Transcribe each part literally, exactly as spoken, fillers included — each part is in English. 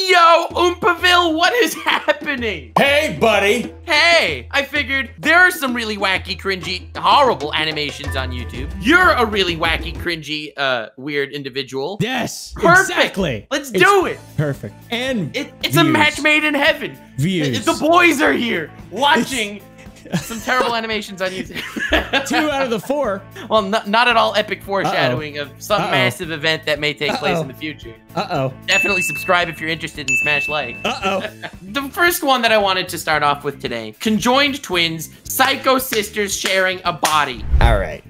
Yo, Oompaville, what is happening? Hey, buddy. Hey, I figured there are some really wacky, cringy, horrible animations on YouTube. You're a really wacky, cringy, uh, weird individual. Yes, perfect. Exactly. Let's it's do it. Perfect. And it, it's views. a match made in heaven. Views. The boys are here watching it's... some terrible animations on YouTube. Two out of the four. Well, not, not at all epic foreshadowing uh-oh. of some uh-oh. massive event that may take uh-oh. place in the future. Uh-oh. Definitely subscribe if you're interested and smash like. Uh-oh. The first one that I wanted to start off with today, conjoined twins, psycho sisters sharing a body. All right.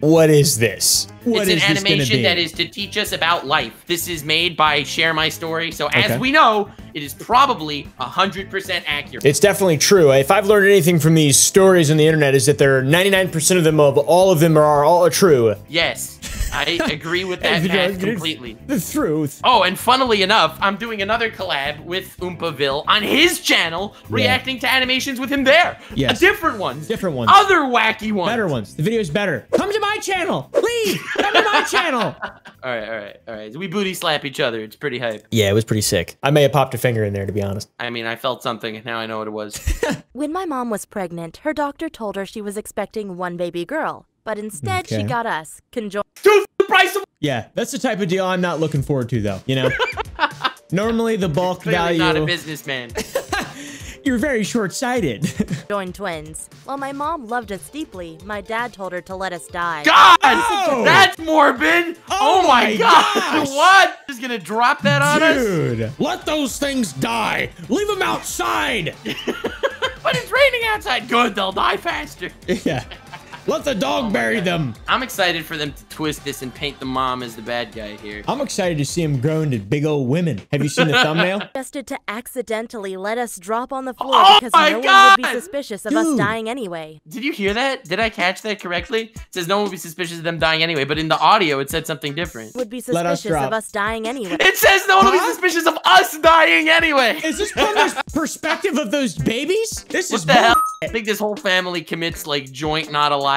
What is this? What it's an animation that is to teach us about life. This is made by Share My Story. So as okay. we know, it is probably one hundred percent accurate. It's definitely true. If I've learned anything from these stories on the internet is that there are ninety-nine percent of them, of all of them are all true. Yes, I agree with that Matt, completely. The truth. Oh, and funnily enough, I'm doing another collab with Oompaville on his channel, yeah. reacting to animations with him there. Yes. Different ones. Different ones. Other wacky ones. Better ones. The video's better. Come to my channel, please. Come to my channel. All right, all right, all right. We booty slap each other. It's pretty hype. Yeah, it was pretty sick. I may have popped a finger in there, to be honest. I mean, I felt something, and now I know what it was. When my mom was pregnant, her doctor told her she was expecting one baby girl, but instead okay. she got us conjoined. Yeah, that's the type of deal I'm not looking forward to, though. You know, normally the bulk Clearly value. Not a businessman. You're very short-sighted. Joined twins. While my mom loved us deeply, my dad told her to let us die. God! Oh! That's morbid! Oh, oh my God! What? Just gonna drop that on Dude, us? Dude, let those things die! Leave them outside! But it's raining outside! Good, they'll die faster. Yeah. Let the dog oh bury God. them. I'm excited for them to twist this and paint the mom as the bad guy here. I'm excited to see him grown to big old women. Have you seen the thumbnail? Suggested to accidentally let us drop on the floor oh because no God. one would be suspicious of Dude. us dying anyway. Did you hear that? Did I catch that correctly? It says no one would be suspicious of them dying anyway, but in the audio it said something different. Would be suspicious let us drop. of us dying anyway. It says no one huh? would be suspicious of us dying anyway. Is this from the perspective of those babies? This what is the hell? I think this whole family commits like joint not alive.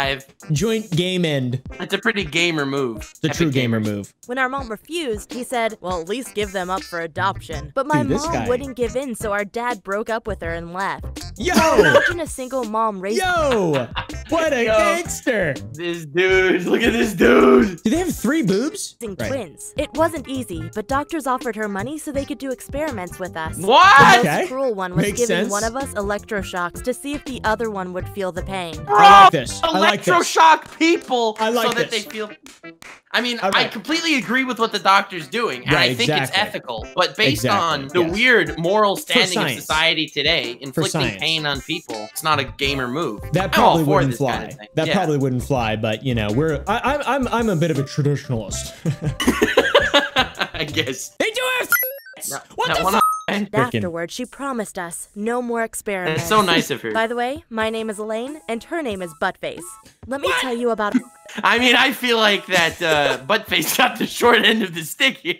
Joint game end. It's a pretty gamer move. The Epic true gamer gamers. move. When our mom refused, he said, well, at least give them up for adoption. But my Dude, mom wouldn't give in, so our dad broke up with her and left. Yo! Imagine a single mom raised- Yo! What a Yo. gangster! This dude, look at this dude! Do they have three boobs? Right. Twins. It wasn't easy, but doctors offered her money so they could do experiments with us. What? The most okay. cruel one was Makes giving sense. one of us electroshocks to see if the other one would feel the pain. Bro! I like this. I Electroshock like people I like so that this. they feel... I mean, right. I completely agree with what the doctor's doing, and yeah, I think exactly. it's ethical. But based exactly. on the yes. weird moral standing of society today, inflicting pain on people, it's not a gamer move. That probably wouldn't fly. Kind of that yeah. probably wouldn't fly, but, you know, we're... I, I'm, I'm a bit of a traditionalist. I guess. They do have no, What the f***? Afterward, she promised us no more experiments. That's so nice of her. By the way, my name is Elaine, and her name is Buttface. Let me what? tell you about... I mean, I feel like that uh, Buttface got the short end of the stick here.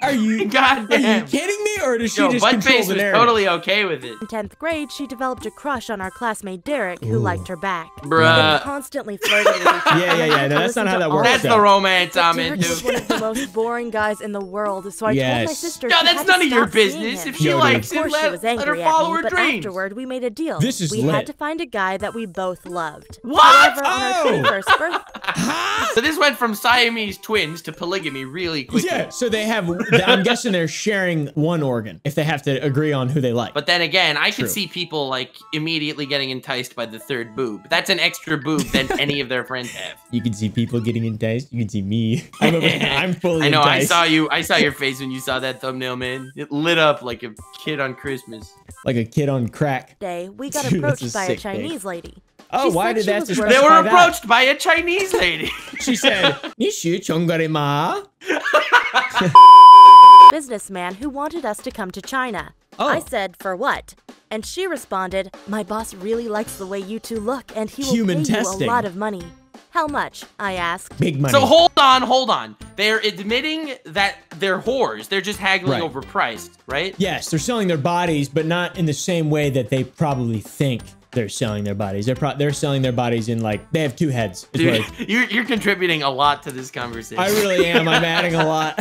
Are you goddamn? Are you kidding me, or does she Yo, just Buttface control the narrative? was totally okay with it. In tenth grade, she developed a crush on our classmate Derek, Ooh. who liked her back. Bruh. Constantly flirting with each other. Yeah, yeah, yeah. No, that's not how that works. That's though. the romance I'm into. Derek is one of the most boring guys in the world, so I yes. told my sister. No, that's none of your business. If she no, likes him, let, let her follow me, her but dreams. Afterward, we made a deal. This is we lit. had to find a guy that we both loved. What? However, oh. on her first birthday. So this went from Siamese twins to polygamy really quickly. Yeah, so they have, I'm guessing they're sharing one organ if they have to agree on who they like. But then again, I True. could see people like immediately getting enticed by the third boob. That's an extra boob than any of their friends have. You can see people getting enticed. You can see me. I'm, over, I'm fully I know, enticed. I saw you. I saw your face when you saw that thumbnail, man. It lit up like a kid on Christmas. Like a kid on crack. Day, we got Dude, approached by a Chinese day. lady. Oh, she why did that? They were approached that? by a Chinese lady. She said, "Nishu chongarema." Businessman who wanted us to come to China. Oh. I said, "For what?" And she responded, "My boss really likes the way you two look, and he will Human pay testing. you a lot of money." How much? I asked. Big money. So hold on, hold on. They're admitting that they're whores. They're just haggling right. over price, right? Yes, they're selling their bodies, but not in the same way that they probably think. They're selling their bodies. They're pro they're selling their bodies in like they have two heads. Dude, you're you're contributing a lot to this conversation. I really am. I'm adding a lot.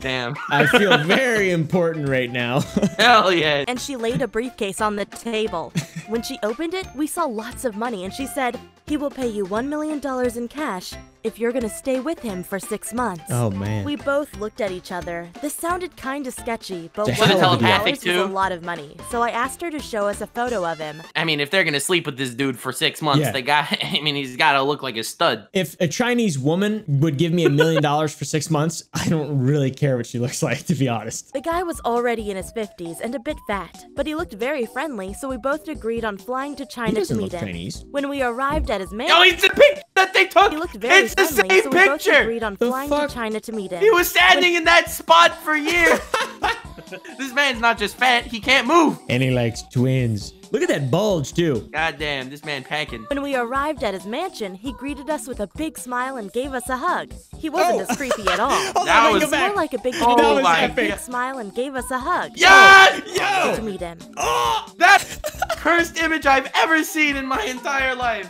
Damn. I feel very important right now. Hell yeah. And she laid a briefcase on the table. When she opened it, we saw lots of money, and she said, he will pay you one million dollars in cash if you're gonna stay with him for six months. Oh, man. We both looked at each other. This sounded kind of sketchy, but one million dollars is a lot of money, so I asked her to show us a photo of him. I mean, if they're gonna sleep with this dude for six months, yeah. they got, I mean, he's gotta look like a stud. If a Chinese woman would give me a million dollars for six months, I don't really care what she looks like, to be honest. The guy was already in his fifties and a bit fat, but he looked very friendly, so we both agreed on flying to China to meet him. Chinese. When we arrived at his mansion, oh, he's the pig that they took! He looked very it's friendly, the same so we picture! Both agreed on the flying fuck? to China to meet him. He was standing but in that spot for years! This man's not just fat, he can't move! And he likes twins. Look at that bulge, too. God damn, this man packing. When we arrived at his mansion, he greeted us with a big smile and gave us a hug. He wasn't oh. as creepy at all. oh, that was more back. like a big oh, that was epic. big smile and gave us a hug. Yeah, oh, yo! To meet him. Oh, that's the cursed image I've ever seen in my entire life.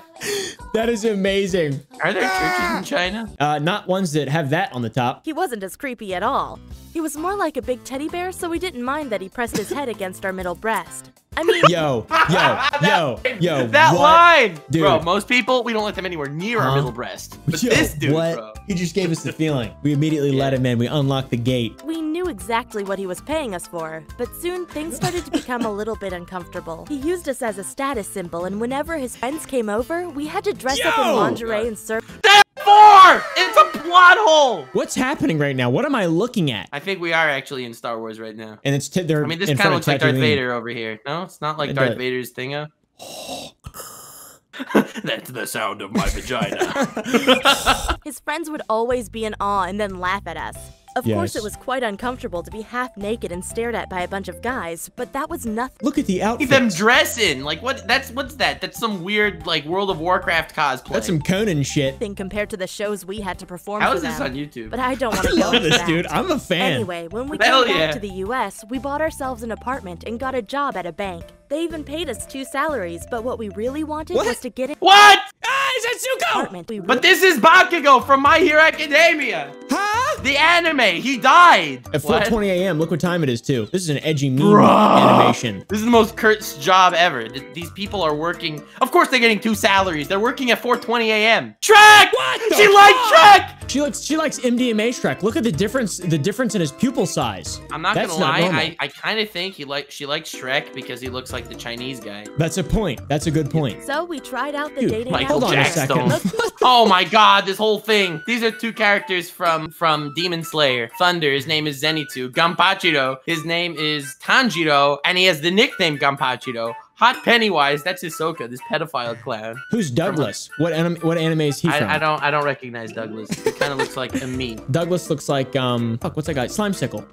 That is amazing. Are there ah. churches in China? Uh, not ones that have that on the top. He wasn't as creepy at all. He was more like a big teddy bear, so we didn't mind that he pressed his head against our middle breast. I mean, yo, yo, that, yo, yo, that what? line, dude. Bro, most people, we don't let them anywhere near huh? our middle breast, but yo, this dude, what? bro. He just gave us the feeling. We immediately yeah. let him in. We unlocked the gate. We knew exactly what he was paying us for, but soon things started to become a little bit uncomfortable. He used us as a status symbol, and whenever his friends came over, we had to dress yo! up in lingerie and serve. Four! It's a plot hole! What's happening right now? What am I looking at? I think we are actually in Star Wars right now. And it's... T they're I mean, this kind of looks like Darth Vader over here. No, it's not like it Darth does. Vader's thingo. That's the sound of my vagina. His friends would always be in awe and then laugh at us. Of yes. course, it was quite uncomfortable to be half naked and stared at by a bunch of guys, but that was nothing. Look at the outfit. Them dressing like what? That's what's that? That's some weird like World of Warcraft cosplay. That's some Conan shit. Thing compared to the shows we had to perform. How is this on YouTube? But I don't want to go into this, that. dude. I'm a fan. Anyway, when we Hell came yeah. back to the U S, we bought ourselves an apartment and got a job at a bank. They even paid us two salaries, but what we really wanted what? was to get it. What? Ah, is that Zuko? Really but this is Bakugo from My Hero Academia. Huh? The anime. He died. At four twenty a m Look what time it is, too. This is an edgy meme Bruh. animation. This is the most cursed job ever. These people are working. Of course, they're getting two salaries. They're working at four twenty a m Shrek! What? She likes Shrek! She likes she likes M D M A Shrek. Look at the difference the difference in his pupil size. I'm not That's gonna lie. Not I I kind of think he like she likes Shrek because he looks like. Like the Chinese guy. That's a point. That's a good point. So we tried out the Dude, dating app. Hold on a second. Oh my god, this whole thing. These are two characters from from Demon Slayer. Thunder, his name is Zenitsu. Ganpachiro, his name is Tanjiro, and he has the nickname Ganpachiro. Hot Pennywise, that's Ahsoka, this pedophile clown. Who's Douglas? What anime? What anime is he I, from? I don't. I don't recognize Douglas. He kind of looks like a me. Douglas looks like um. Fuck, what's that guy? Slimesicle.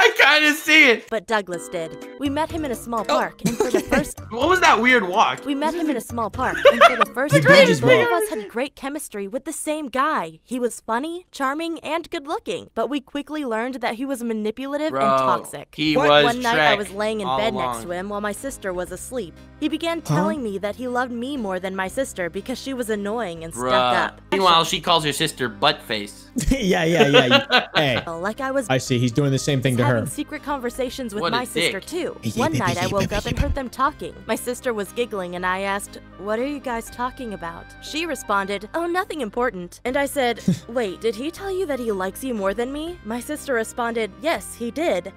I kind of see it. But Douglas did. We met him in a small park, oh. and for the first... What was that weird walk? We met him in a small park, and for the first time, both of us had great chemistry with the same guy. He was funny, charming, and good-looking, but we quickly learned that he was manipulative Bro, and toxic. He what? was One night, I was laying in bed along. next to him while my sister was asleep. He began telling huh? me that he loved me more than my sister because she was annoying and Bro. stuck up. Meanwhile, she calls her sister Buttface. yeah, yeah, yeah. Hey. Like I was... I see, he's doing the same thing to her. Having secret conversations with what my sister, dick. too. One night, I woke up and heard them talking. My sister was giggling, and I asked, what are you guys talking about? She responded, oh, nothing important. And I said, wait, did he tell you that he likes you more than me? My sister responded, yes, he did.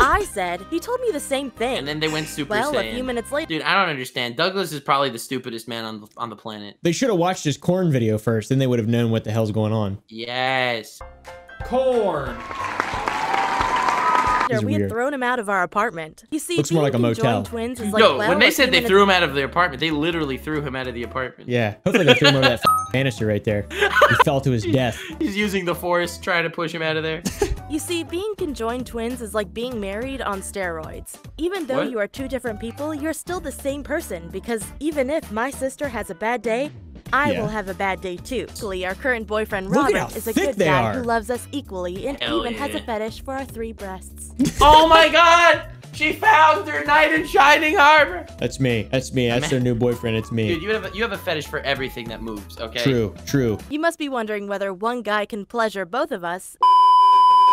I said, he told me the same thing. And then they went Super well, Saiyan. Well, a few minutes later... Dude, I don't understand. Douglas is probably the stupidest man on the, on the planet. They should have watched his corn video first, then they would have known what the hell's going on. Yes. Corn. We had weird. thrown him out of our apartment. You see, looks more like a motel. Twins is like, Yo, well, when they said they threw him out of the apartment, they literally threw him out of the apartment. Yeah, hopefully they threw him over that banister right there. He fell to his death. He's using the force, trying to push him out of there. You see, being conjoined twins is like being married on steroids. Even though what? you are two different people, you're still the same person, because even if my sister has a bad day, I yeah. will have a bad day too. Our current boyfriend Robert is a good guy are. who loves us equally and Hell even yeah. has a fetish for our three breasts. Oh my god! She found her knight in shining armor. That's me. That's me. That's their new boyfriend. It's me. Dude, you have a, you have a fetish for everything that moves. Okay. True. True. You must be wondering whether one guy can pleasure both of us.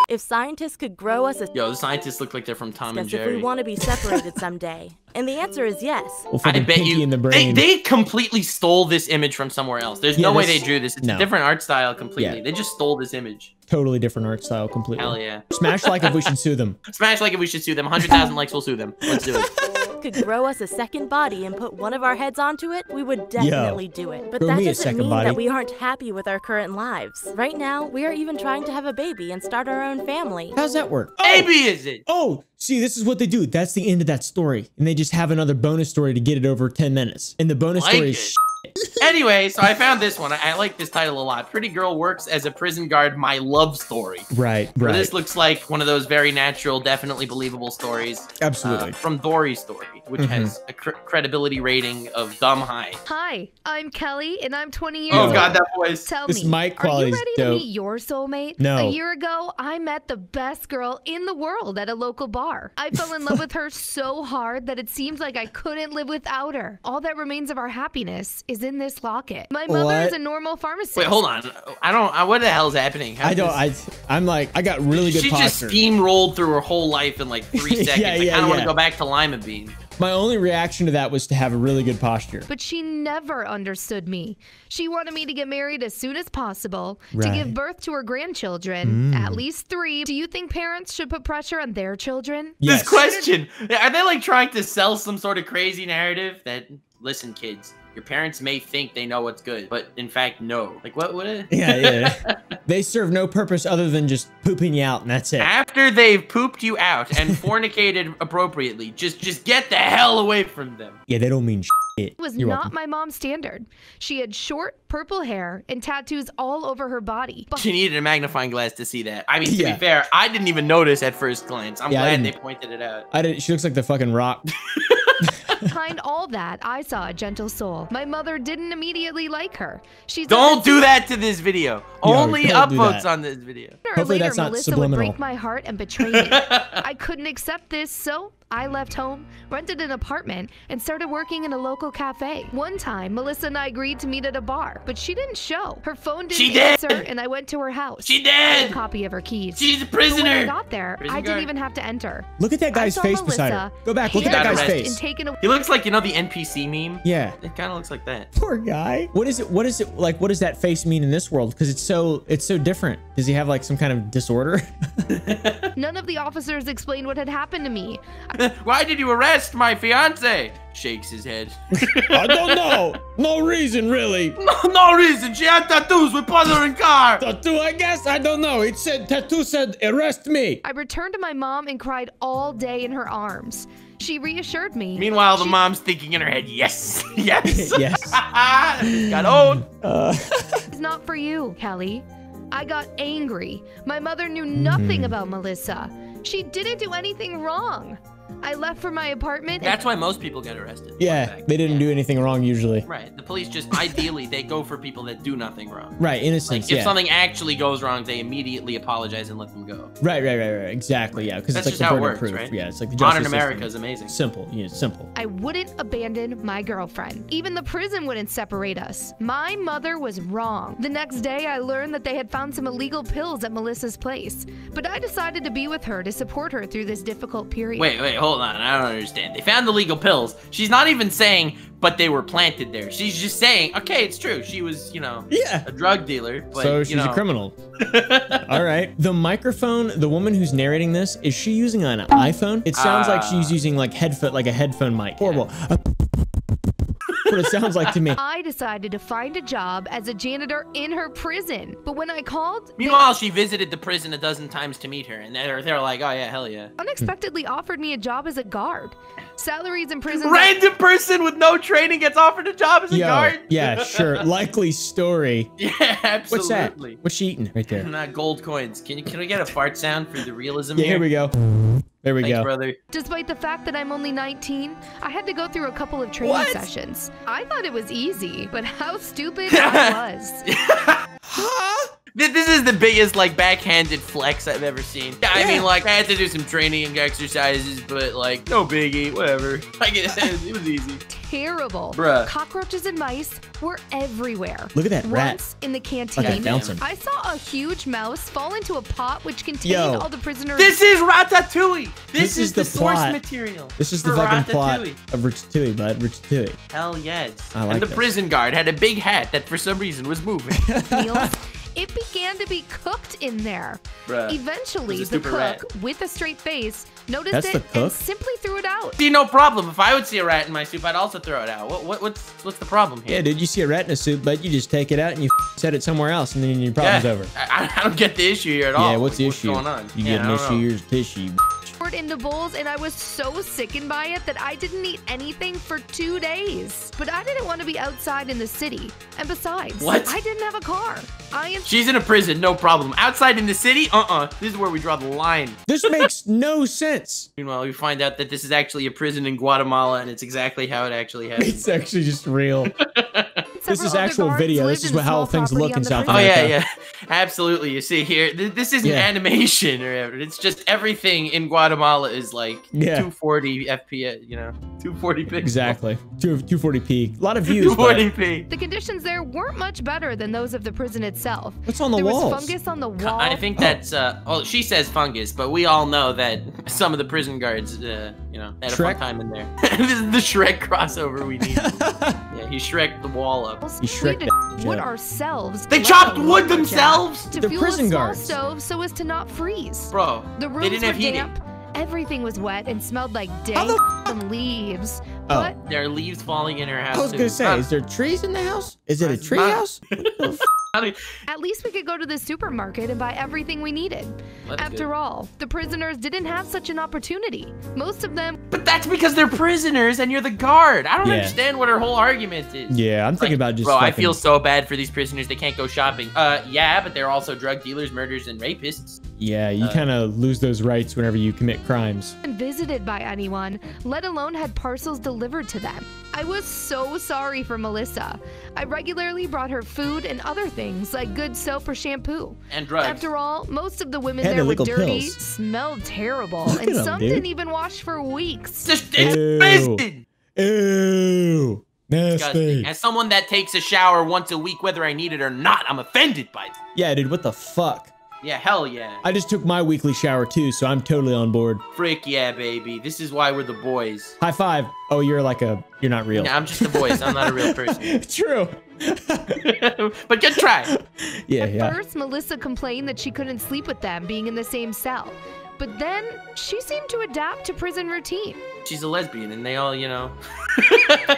If scientists could grow us a- Yo, the scientists look like they're from Tom and Jerry. If we want to be separated someday. And the answer is yes. Well, I bet you, in the brain. They, they completely stole this image from somewhere else. There's yeah, no this, way they drew this. It's no. a different art style completely. Yeah. They just stole this image. Totally different art style completely. Hell yeah. Smash like if we should sue them. Smash like if we should sue them. one hundred thousand likes will sue them. Let's do it. Could grow us a second body and put one of our heads onto it, we would definitely Yo, do it. But that doesn't mean body. that we aren't happy with our current lives. Right now, we are even trying to have a baby and start our own family. How's that work? Baby oh, is it? Oh, see, this is what they do. That's the end of that story. And they just have another bonus story to get it over ten minutes. And the bonus like story it. is Anyway, so I found this one. I, I like this title a lot. Pretty girl works as a prison guard, my love story. Right, right. So this looks like one of those very natural, definitely believable stories. Absolutely. Uh, from Dory's story, which mm-hmm. has a cr credibility rating of dumb high. Hi, I'm Kelly, and I'm twenty years old. Oh, God, that voice. Tell this me, mic quality are you ready dope. to meet your soulmate? No. A year ago, I met the best girl in the world at a local bar. I fell in love with her so hard that it seemed like I couldn't live without her. All that remains of our happiness is in this locket. My mother what? is a normal pharmacist. Wait, hold on. I don't. I, what the hell's happening? How I don't. I. I'm like. I got really good. She posture. just steamrolled through her whole life in like three seconds. yeah, like, yeah, I don't yeah. want to go back to lima bean. My only reaction to that was to have a really good posture. But she never understood me. She wanted me to get married as soon as possible, right. to give birth to her grandchildren, mm. at least three. Do you think parents should put pressure on their children? Yes. This question, are they like trying to sell some sort of crazy narrative that, listen, kids, your parents may think they know what's good, but in fact, no. Like, what would it? Yeah, yeah. They serve no purpose other than just pooping you out, and that's it. After they've pooped you out and fornicated appropriately, just just get the hell away from them. Yeah, they don't mean shit. It was You're not welcome. my mom's standard. She had short, purple hair and tattoos all over her body. She needed a magnifying glass to see that. I mean, to yeah. be fair, I didn't even notice at first glance. I'm yeah, glad they pointed it out. I didn't. She looks like the fucking Rock. Behind all that, I saw a gentle soul. My mother didn't immediately like her. She don't do that to this video. No, Only upvotes on this video. Hopefully later, that's not Melissa subliminal. would break my heart and betray me. I couldn't accept this, so I left home, rented an apartment, and started working in a local cafe. One time, Melissa and I agreed to meet at a bar, but she didn't show. Her phone didn't she answer, did. and I went to her house. She did. I had a copy of her keys. She's a prisoner. But when I got there, Prison I guard. didn't even have to enter. Look at that guy's face Melissa beside her. Go back. Look at that guy's face. He looks like, you know, the N P C meme. Yeah. It kind of looks like that. Poor guy. What is it? What is it like? What does that face mean in this world? Because it's so it's so different. Does he have like some kind of disorder? None of the officers explained what had happened to me. Why did you arrest my fiance? Shakes his head. I don't know. No reason, really. No, no reason. She had tattoos with mother and car. Tattoo, I guess. I don't know. It said, tattoo said, arrest me. I returned to my mom and cried all day in her arms. She reassured me. Meanwhile, the she... mom's thinking in her head, yes, yes, yes. Got old. Uh... It's not for you, Kelly. I got angry. My mother knew nothing mm. about Melissa. She didn't do anything wrong. I left for my apartment. That's why most people get arrested. Yeah, they didn't yeah. do anything wrong usually. Right, the police just, ideally, they go for people that do nothing wrong. Right, innocence, like, if yeah. something actually goes wrong, they immediately apologize and let them go. Right, right, right, right, exactly, yeah. Because it's like the burden of proof. Right? Yeah, it's like the justice system. Modern America is amazing. Simple, yeah, simple. I wouldn't abandon my girlfriend. Even the prison wouldn't separate us. My mother was wrong. The next day, I learned that they had found some illegal pills at Melissa's place. But I decided to be with her to support her through this difficult period. Wait, wait, hold on, I don't understand. They found the legal pills. She's not even saying, but they were planted there. She's just saying, okay, it's true. She was, you know, yeah. a drug dealer. But, so she's you know. a criminal. All right. The microphone, the woman who's narrating this, is she using an iPhone? It sounds uh, like she's using like headphone, like a headphone mic. Horrible. Yeah. What it sounds like to me. I decided to find a job as a janitor in her prison. But when I called... Meanwhile, they... she visited the prison a dozen times to meet her. And they're, they're like, oh, yeah, hell yeah. Unexpectedly mm. offered me a job as a guard. Salaries in prison... Random are... person with no training gets offered a job as a Yo, guard? Yeah, sure. Likely story. Yeah, absolutely. What's that? What's she eating right there? Not gold coins. Can you can we get a fart sound for the realism yeah, here? Here we go. There we Thanks, go. Brother. Despite the fact that I'm only nineteen, I had to go through a couple of training what? sessions. I thought it was easy, but how stupid I was. Huh? This is the biggest, like, backhanded flex I've ever seen. I yeah. mean, like, I had to do some training and exercises, but, like, no biggie, whatever. Like, it, it was easy. Terrible. Bruh. Cockroaches and mice were everywhere. Look at that rat. Once in the canteen, okay, I saw a huge mouse fall into a pot which contained Yo. all the prisoners. This is Ratatouille. This, this is, is the, the source plot. material. This is the fucking plot of Ratatouille, bud. Ratatouille. Hell yes. I like and the this. prison guard had a big hat that for some reason was moving. It began to be cooked in there. Bruh, Eventually, the cook, rat. with a straight face, noticed That's it and simply threw it out. See, no problem. If I would see a rat in my soup, I'd also throw it out. What, what, what's, what's the problem here? Yeah, dude, you see a rat in a soup, but you just take it out and you set it somewhere else, and then your problem's yeah, over. I, I don't get the issue here at all. Yeah, what's like, the issue? What's going on? You yeah, get an issue, here's tissue. Into bowls, and I was so sickened by it that I didn't eat anything for two days. But I didn't want to be outside in the city, and besides, what? I didn't have a car. I am. She's in a prison, no problem. Outside in the city, uh-uh. This is where we draw the line. This makes no sense. Meanwhile, we find out that this is actually a prison in Guatemala, and it's exactly how it actually happened. It's actually just real. This is actual video. This is how things look in South America. Oh, yeah, yeah. Absolutely. You see here, th this isn't yeah. animation or whatever. It's just everything in Guatemala is like yeah. two forty F P S, you know, two forty p. Exactly. two forty p. A lot of views. two forty p. The conditions there weren't much better than those of the prison itself. What's on the there walls? There was fungus on the wall. I think that's, uh, well, she says fungus, but we all know that some of the prison guards, uh, you know, had Shrek. a fun time in there. This is the Shrek crossover we need. Yeah, he Shrek'd the wall up. You shriek wood ourselves. They chopped wood themselves to fuel prison guards. Stove so as to not freeze. Bro, the rooms they didn't have were heating. Damp. Everything was wet and smelled like dank leaves. Oh, but there are leaves falling in her house. I was too. gonna say, uh, is there trees in the house? Is it a tree not. house? At least we could go to the supermarket and buy everything we needed. That's After good. all, the prisoners didn't have such an opportunity. Most of them. But that's because they're prisoners and you're the guard. I don't yeah. understand what her whole argument is. Yeah, I'm like, thinking about just. Bro, stuffing. I feel so bad for these prisoners. They can't go shopping. Uh, yeah, but they're also drug dealers, murderers, and rapists. Yeah, you uh, kind of lose those rights whenever you commit crimes. Visited by anyone, let alone had parcels delivered to them. I was so sorry for Melissa. I regularly brought her food and other things like good soap or shampoo. And drugs. After all, most of the women had there were dirty, pills. smelled terrible, Look and them, some dude. didn't even wash for weeks. Ew. Ew. Disgusting. As someone that takes a shower once a week, whether I need it or not, I'm offended by it. Yeah, dude, what the fuck? Yeah, hell yeah. I just took my weekly shower too, so I'm totally on board. Frick yeah, baby. This is why we're the boys. High five. Oh, you're like a, you're not real. Yeah, I'm just the boys. I'm not a real person. True. But good try. Yeah, At yeah. first, Melissa complained that she couldn't sleep with them being in the same cell. But then she seemed to adapt to prison routine. She's a lesbian and they all, you know.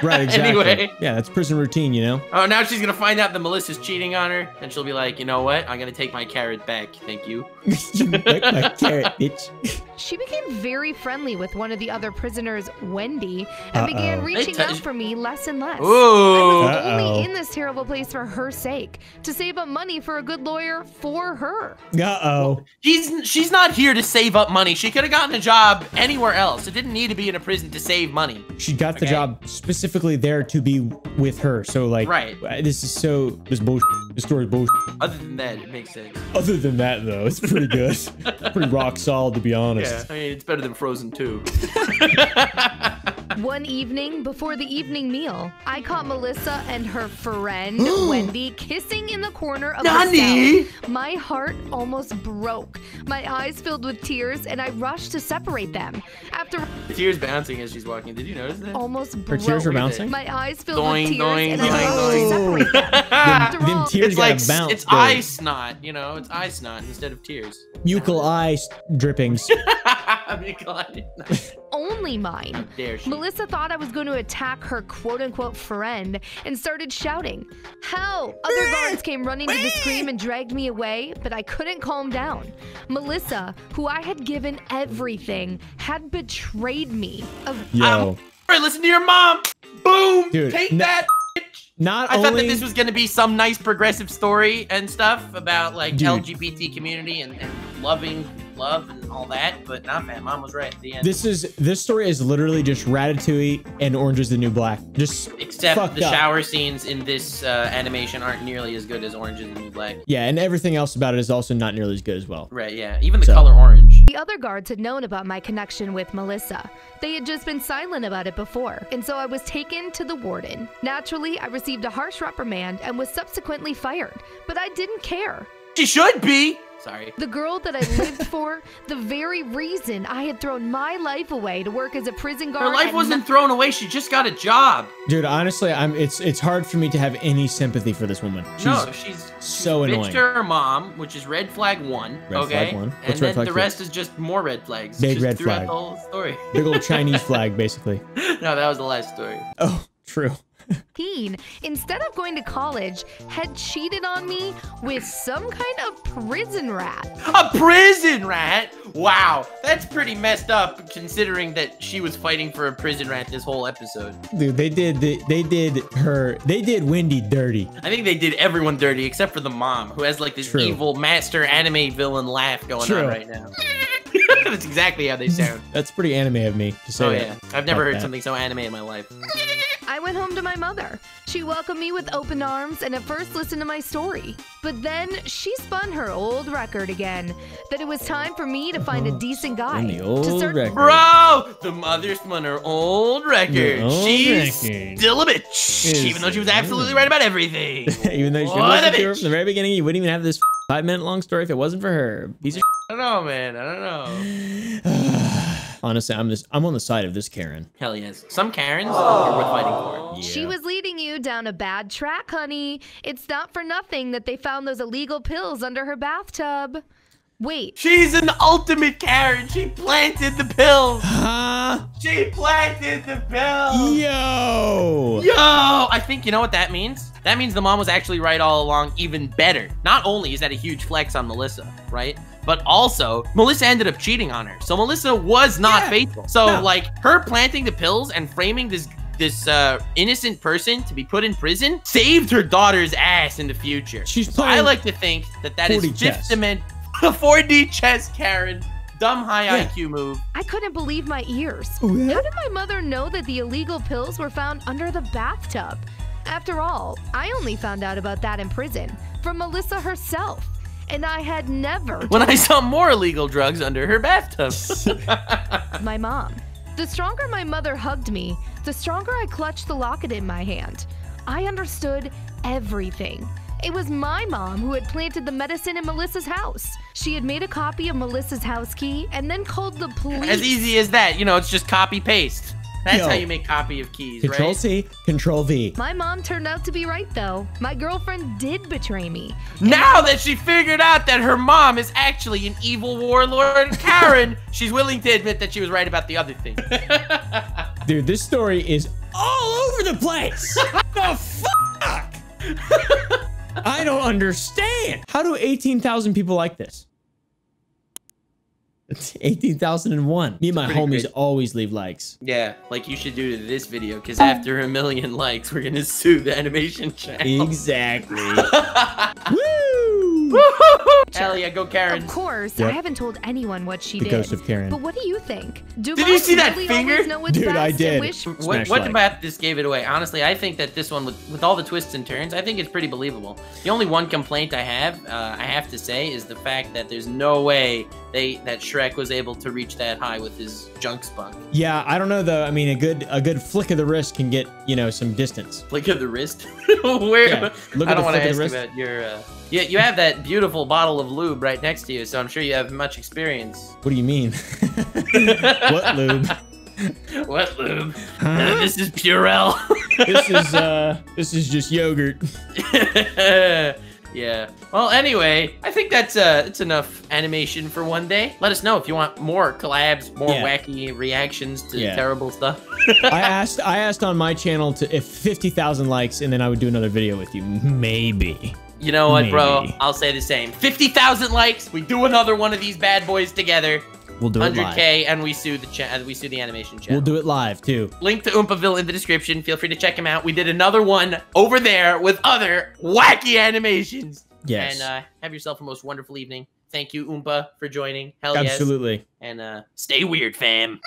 Right, exactly. Anyway. Yeah, that's prison routine, you know. Oh, now she's going to find out that Melissa's cheating on her. And she'll be like, you know what? I'm going to take my carrot back. Thank you. You took my carrot, bitch. She became very friendly with one of the other prisoners, Wendy, and uh -oh. began reaching out for me less and less. Ooh. I was uh -oh. only in this terrible place for her sake, to save up money for a good lawyer for her. Uh-oh. She's, she's not here to save up money. She could have gotten a job anywhere else. It didn't need to be in a prison to save money. She got the okay? job specifically there to be with her. So, like, right. this is so, this bullshit. This story's bullshit. Other than that, it makes sense. Other than that, though, it's pretty good. Pretty rock solid, to be honest. Yeah. Yeah, I mean, it's better than Frozen two. One evening, before the evening meal, I caught Melissa and her friend, Wendy, kissing in the corner of Nani? the cell. My heart almost broke. My eyes filled with tears, and I rushed to separate them. After the tears bouncing as she's walking. Did you notice that? Almost her broke. Her tears were bouncing? My eyes filled doing, with tears, doing, and doing, I rushed doing. to separate them. After them, all, them tears it's like, bounce, it's though. eye snot, you know? It's eye snot instead of tears. Mucal eye drippings. Only mine. How dare she. Melissa thought I was going to attack her quote-unquote friend and started shouting. Help! Other guards came running to the scream and dragged me away, but I couldn't calm down. Melissa, who I had given everything, had betrayed me. Of Yo. Right, listen to your mom. Boom. Dude, Take that. Not I only... thought that this was going to be some nice progressive story and stuff about like Dude. L G B T community and, and loving love and all that, but not nah, man, mom was right at the end. This is this story is literally just Ratatouille and Orange is the New Black. Just except the up. shower scenes in this uh, animation aren't nearly as good as Orange is the New Black. Yeah, and everything else about it is also not nearly as good as well. Right, yeah. Even the so. color orange. The other guards had known about my connection with Melissa. They had just been silent about it before, and so I was taken to the warden. Naturally, I received a harsh reprimand and was subsequently fired, but I didn't care. She should be! Sorry. The girl that I lived for, the very reason I had thrown my life away to work as a prison guard. Her life wasn't thrown away. She just got a job. Dude, honestly, I'm. It's it's hard for me to have any sympathy for this woman. She's no, she's so she's annoying. Bitched to her mom, which is red flag one. Red okay? flag one. What's and then the rest two? is just more red flags. Big red throughout flag. The whole story. Big old Chinese flag, basically. No, that was the last story. Oh, true. Instead of going to college, had cheated on me with some kind of prison rat. A prison rat? Wow, that's pretty messed up considering that she was fighting for a prison rat this whole episode. Dude, they did they, they did her they did Wendy dirty. I think they did everyone dirty except for the mom, who has like this True. evil master anime villain laugh going True. on right now. That's exactly how they sound. That's pretty anime of me to say. Oh yeah, I've never heard that. something so anime in my life. I went home to my mother. She welcomed me with open arms and at first listened to my story. But then she spun her old record again, that it was time for me to find a decent guy. The old to start record. Bro, the mother spun her old record. Old She's record. still a bitch, it's even though she was absolutely right about everything. Even though she was from the very beginning, you wouldn't even have this five minute long story if it wasn't for her. Piece of I don't know, man. I don't know. Honestly, I'm just I'm on the side of this Karen. Hell yes. Some Karens Aww. are worth fighting for. Yeah. She was leading you down a bad track, honey. It's not for nothing that they found those illegal pills under her bathtub. Wait. She's an ultimate Karen. She planted the pills. Huh? She planted the pills. Yo. Yo. I think you know what that means? That means the mom was actually right all along, even better. Not only is that a huge flex on Melissa, right? But also, Melissa ended up cheating on her. So Melissa was not yeah. faithful. So no. like her planting the pills and framing this this uh, innocent person to be put in prison saved her daughter's ass in the future. She's so I like to think that that is fifth dimension. four D chess, Karen. Dumb high yeah. I Q move. I couldn't believe my ears. What? How did my mother know that the illegal pills were found under the bathtub? After all, I only found out about that in prison from Melissa herself. And I had never... When I saw more illegal drugs under her bathtub. My mom. The stronger my mother hugged me, the stronger I clutched the locket in my hand. I understood everything. It was my mom who had planted the medicine in Melissa's house. She had made a copy of Melissa's house key and then called the police. As easy as that. You know, it's just copy paste. That's Yo. how you make copy of keys, Control right? Control-C, Control-V. My mom turned out to be right, though. My girlfriend did betray me. Now that she figured out that her mom is actually an evil warlord Karen, she's willing to admit that she was right about the other thing. Dude, this story is all over the place. The fuck? I don't understand. How do eighteen thousand people like this? eighteen thousand one. Me and my homies crazy. always leave likes. Yeah, like you should do to this video, because after a million likes, we're going to sue the animation channel. Exactly. Woo! Hell yeah, go Karen. Of course, yep. I haven't told anyone what she the did. The ghost of Karen. But what do you think? Do did you see that really finger? Dude, I did. Wish what what like. about this gave it away? Honestly, I think that this one, with, with all the twists and turns, I think it's pretty believable. The only one complaint I have, uh, I have to say, is the fact that there's no way they that Shrek was able to reach that high with his junk spunk. Yeah, I don't know though. I mean, a good a good flick of the wrist can get, you know, some distance. Flick of the wrist? Where? Yeah, look I don't want to ask about your... Uh, yeah, you have that beautiful bottle of lube right next to you, so I'm sure you have much experience. What do you mean? What lube? What lube? Huh? Uh, this is Purell. This is uh, this is just yogurt. Yeah. Well, anyway, I think that's uh, it's enough animation for one day. Let us know if you want more collabs, more yeah. wacky reactions to yeah. terrible stuff. I asked, I asked on my channel to if fifty thousand likes, and then I would do another video with you, maybe. You know what, Maybe. bro? I'll say the same. fifty thousand likes. We do another one of these bad boys together. We'll do it live. one hundred K, and we sue the cha we sue the animation channel. We'll do it live too. Link to Oompaville in the description. Feel free to check him out. We did another one over there with other wacky animations. Yes. And uh, have yourself a most wonderful evening. Thank you, Oompa, for joining. Hell yes. Absolutely. And uh, stay weird, fam.